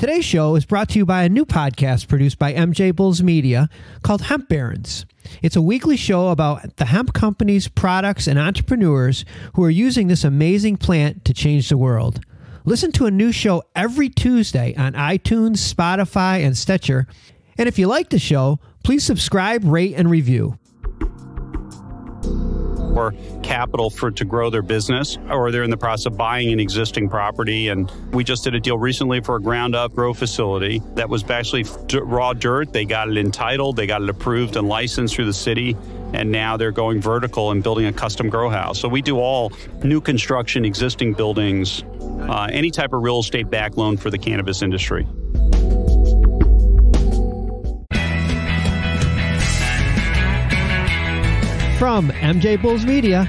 Today's show is brought to you by a new podcast produced by MJ Bulls Media called Hemp Barons. It's a weekly show about the hemp companies, products, and entrepreneurs who are using this amazing plant to change the world. Listen to a new show every Tuesday on iTunes, Spotify, and Stitcher. And if you like the show, please subscribe, rate, and review. Or capital to grow their business, or they're in the process of buying an existing property. And we just did a deal recently for a ground-up grow facility that was actually raw dirt. They got it entitled, they got it approved and licensed through the city, and now they're going vertical and building a custom grow house. So we do all new construction, existing buildings, any type of real estate back loan for the cannabis industry. From MJ Bulls Media,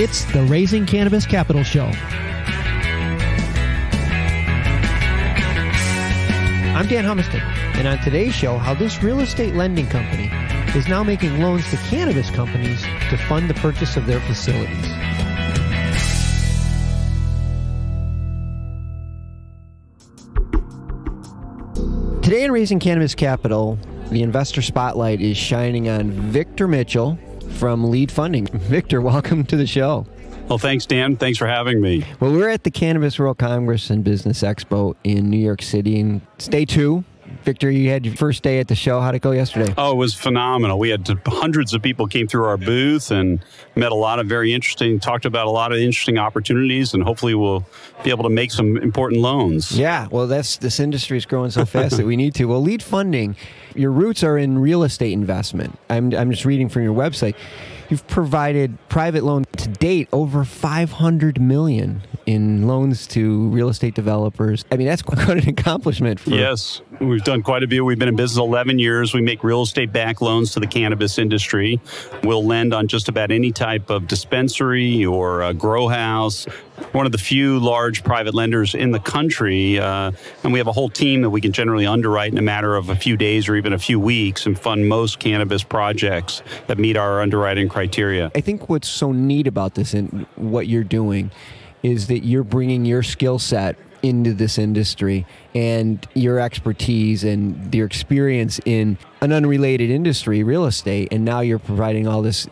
it's the Raising Cannabis Capital Show. I'm Dan Humiston, and on today's show, how this real estate lending company is now making loans to cannabis companies to fund the purchase of their facilities. Today in Raising Cannabis Capital, the investor spotlight is shining on Victor Mitchell from Lead Funding. Victor, welcome to the show. Well, thanks, Dan. Thanks for having me. Well, we're at the Cannabis World Congress and Business Expo in New York City, and day two. Victor, you had your first day at the show. How'd it go yesterday? Oh, it was phenomenal. We had hundreds of people came through our booth and met a lot of very interesting, talked about a lot of interesting opportunities, and hopefully we'll be able to make some important loans. Yeah, well, this industry is growing so fast that we need to. Well, Lead Funding, your roots are in real estate investment. I'm just reading from your website. You've provided private loans to date over $500 million in loans to real estate developers. I mean, that's quite an accomplishment. Yes, we've done quite a bit. We've been in business 11 years. We make real estate-backed loans to the cannabis industry. We'll lend on just about any type of dispensary or a grow house. One of the few large private lenders in the country, and we have a whole team that we can generally underwrite in a matter of a few days or even a few weeks and fund most cannabis projects that meet our underwriting criteria. I think what's so neat about this and what you're doing is that you're bringing your skill set into this industry and your expertise and your experience in an unrelated industry, real estate, and now you're providing all this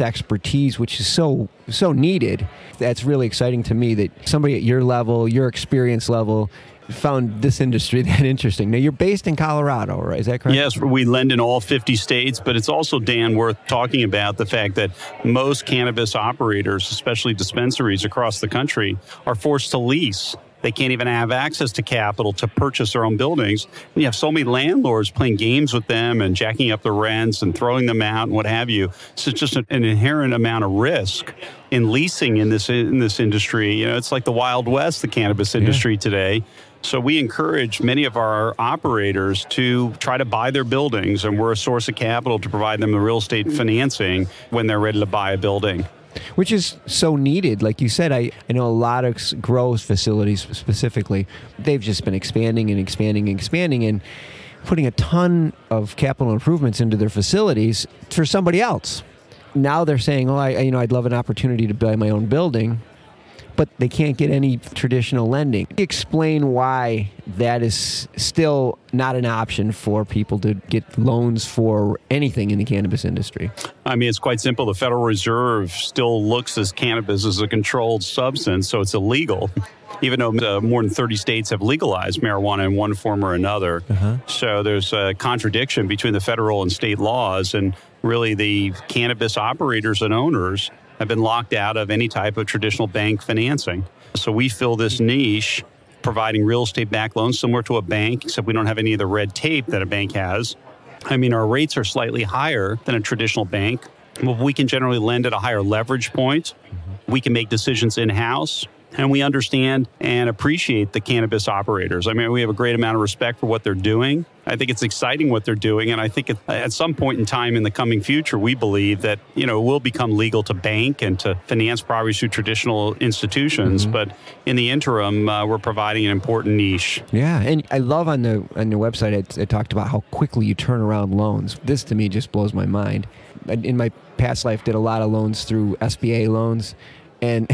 expertise, which is so needed. That's really exciting to me that somebody at your level, your experience level, found this industry that interesting. Now, you're based in Colorado, right? Is that correct? Yes, we lend in all 50 states, but it's also, Dan, worth talking about the fact that most cannabis operators, especially dispensaries across the country, are forced to lease. They can't even have access to capital to purchase their own buildings. And you have so many landlords playing games with them and jacking up the rents and throwing them out and what have you. So it's just an inherent amount of risk in leasing in this industry. You know, it's like the Wild West, the cannabis industry today. So we encourage many of our operators to try to buy their buildings, and we're a source of capital to provide them the real estate financing when they're ready to buy a building. Which is so needed. Like you said, I know a lot of grow facilities specifically, they've just been expanding and expanding and expanding and putting a ton of capital improvements into their facilities for somebody else. Now they're saying, oh, I'd love an opportunity to buy my own building, but they can't get any traditional lending. Explain why that is still not an option for people to get loans for anything in the cannabis industry. I mean, it's quite simple. The Federal Reserve still looks at cannabis as a controlled substance, so it's illegal, even though more than 30 states have legalized marijuana in one form or another. So there's a contradiction between the federal and state laws, and really the cannabis operators and owners have been locked out of any type of traditional bank financing. So we fill this niche providing real estate-backed loans similar to a bank, except we don't have any of the red tape that a bank has. I mean, our rates are slightly higher than a traditional bank, but we can generally lend at a higher leverage point. We can make decisions in-house, and we understand and appreciate the cannabis operators. I mean, we have a great amount of respect for what they're doing. I think it's exciting what they're doing, and I think at some point in time in the coming future, we believe that, you know, it will become legal to bank and to finance properties through traditional institutions. But in the interim, we're providing an important niche. Yeah, and I love on the website it talked about how quickly you turn around loans. This to me just blows my mind. In my past life, did a lot of loans through SBA loans. and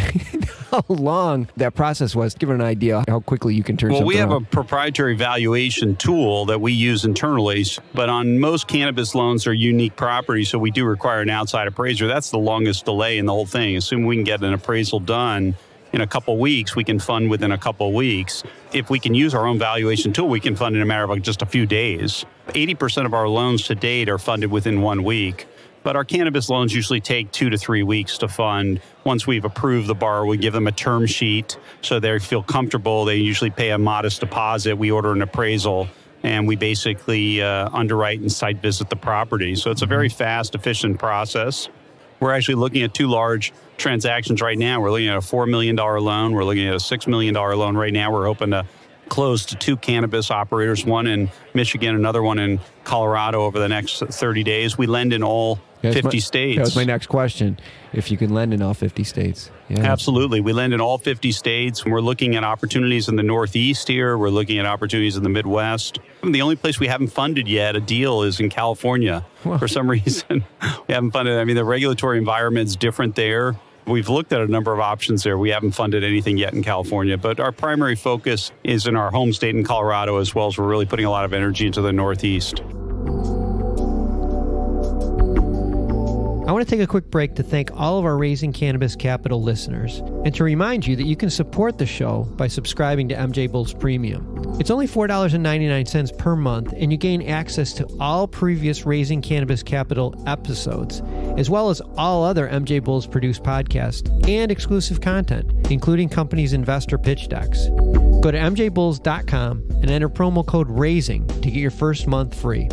how long that process was. Give it an idea how quickly you can turn something around. Well, we have a proprietary valuation tool that we use internally, but on most cannabis loans are unique properties, so we do require an outside appraiser. That's the longest delay in the whole thing. Assuming we can get an appraisal done in a couple of weeks, we can fund within a couple of weeks. If we can use our own valuation tool, we can fund in a matter of like just a few days. 80% of our loans to date are funded within 1 week. But our cannabis loans usually take 2 to 3 weeks to fund. Once we've approved the borrower, we give them a term sheet so they feel comfortable. They usually pay a modest deposit. We order an appraisal, and we basically underwrite and site visit the property. So it's a very fast, efficient process. We're actually looking at two large transactions right now. We're looking at a $4 million loan. We're looking at a $6 million loan right now. We're hoping to close to two cannabis operators, one in Michigan, another one in Colorado over the next 30 days. We lend in all 50 states. That was my next question, if you can lend in all 50 states. Yeah. Absolutely. We lend in all 50 states. We're looking at opportunities in the Northeast here. We're looking at opportunities in the Midwest. The only place we haven't funded yet a deal is in California. Well, for some reason, we haven't funded. I mean, the regulatory environment is different there. We've looked at a number of options there. We haven't funded anything yet in California, but our primary focus is in our home state in Colorado, as well as we're really putting a lot of energy into the Northeast. I want to take a quick break to thank all of our Raising Cannabis Capital listeners and to remind you that you can support the show by subscribing to MJ Bulls Premium. It's only $4.99 per month, and you gain access to all previous Raising Cannabis Capital episodes, as well as all other MJ Bulls produced podcasts and exclusive content, including companies' investor pitch decks. Go to mjbulls.com and enter promo code RAISING to get your first month free.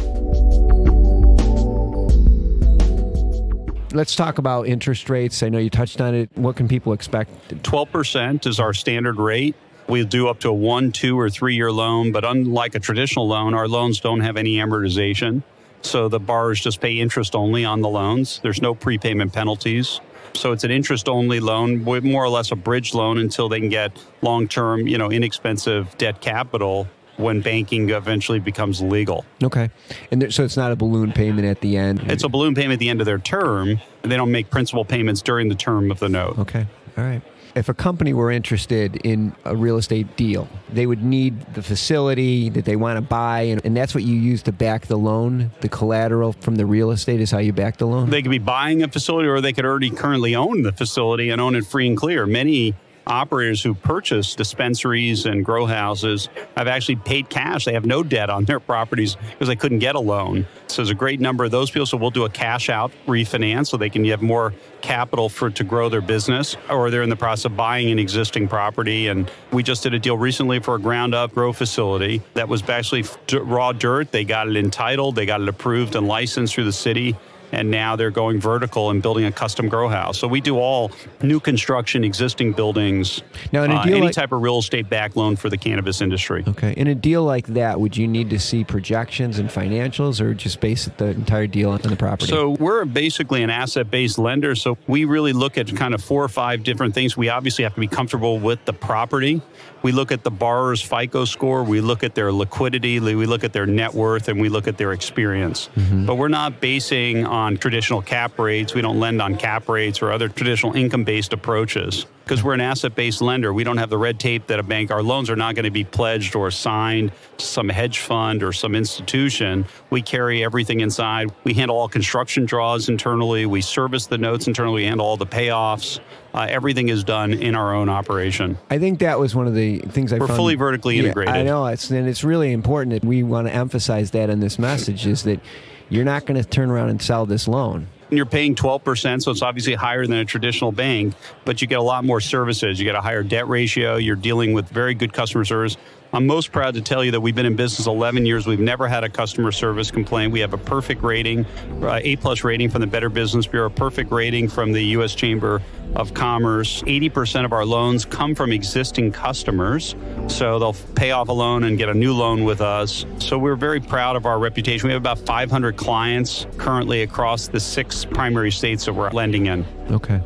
Let's talk about interest rates. I know you touched on it. What can people expect? 12% is our standard rate. We'll do up to a 1, 2, or 3 year loan, but unlike a traditional loan, our loans don't have any amortization. So the borrowers just pay interest only on the loans. There's no prepayment penalties. So it's an interest only loan, more or less a bridge loan until they can get long-term, inexpensive debt capital when banking eventually becomes legal. Okay. And so it's not a balloon payment at the end? It's a balloon payment at the end of their term. They don't make principal payments during the term of the note. Okay. All right. If a company were interested in a real estate deal, they would need the facility that they want to buy, and that's what you use to back the loan? The collateral from the real estate is how you back the loan? They could be buying a facility, or they could already currently own the facility and own it free and clear. Many operators who purchase dispensaries and grow houses have actually paid cash. They have no debt on their properties because they couldn't get a loan. So there's a great number of those people. So we'll do a cash out refinance so they can have more capital to grow their business, or they're in the process of buying an existing property. And we just did a deal recently for a ground up grow facility that was actually raw dirt. They got it entitled, they got it approved and licensed through the city. And now they're going vertical and building a custom grow house. So we do all new construction, existing buildings, now, in a deal any type of real estate back loan for the cannabis industry. Okay. In a deal like that, would you need to see projections and financials, or just base the entire deal on the property? So we're basically an asset-based lender. So we really look at kind of 4 or 5 different things. We obviously have to be comfortable with the property. We look at the borrower's FICO score. We look at their liquidity. We look at their net worth, and we look at their experience. Mm-hmm. But we're not basing on traditional cap rates. We don't lend on cap rates or other traditional income-based approaches because we're an asset-based lender. We don't have the red tape that a bank, our loans are not going to be pledged or assigned to some hedge fund or some institution. We carry everything inside. We handle all construction draws internally. We service the notes internally. We handle all the payoffs. Everything is done in our own operation. I think that was one of the things I found. We're fully vertically integrated. I know, and it's really important that we want to emphasize that in this message is that you're not going to turn around and sell this loan. You're paying 12%, so it's obviously higher than a traditional bank, but you get a lot more services. You get a higher debt ratio. You're dealing with very good customer service. I'm most proud to tell you that we've been in business 11 years. We've never had a customer service complaint. We have a perfect rating, A+ rating from the Better Business Bureau, perfect rating from the U.S. Chamber of Commerce. 80% of our loans come from existing customers, so they'll pay off a loan and get a new loan with us. So we're very proud of our reputation. We have about 500 clients currently across the 6 primary states that we're lending in. Okay.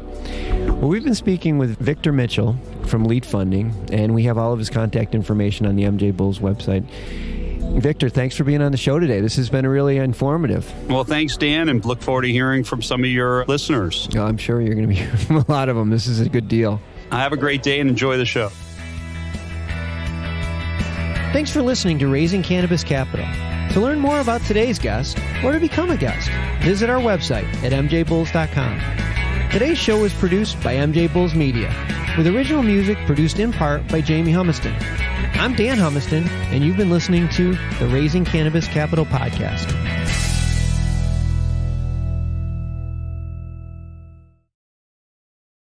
Well, we've been speaking with Victor Mitchell from Lead Funding, and we have all of his contact information on the MJ Bulls website. Victor, thanks for being on the show today. This has been really informative. Well, thanks, Dan, and look forward to hearing from some of your listeners. I'm sure you're going to be hearing from a lot of them. This is a good deal. Have a great day and enjoy the show. Thanks for listening to Raising Cannabis Capital. To learn more about today's guest or to become a guest, visit our website at mjbulls.com. Today's show was produced by MJ Bulls Media, with original music produced in part by Jamie Humiston. I'm Dan Humiston, and you've been listening to the Raising Cannabis Capital Podcast.